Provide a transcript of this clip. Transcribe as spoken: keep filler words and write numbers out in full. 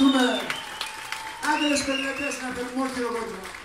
Sumer. Adesso per la testa per molti lo vogliono.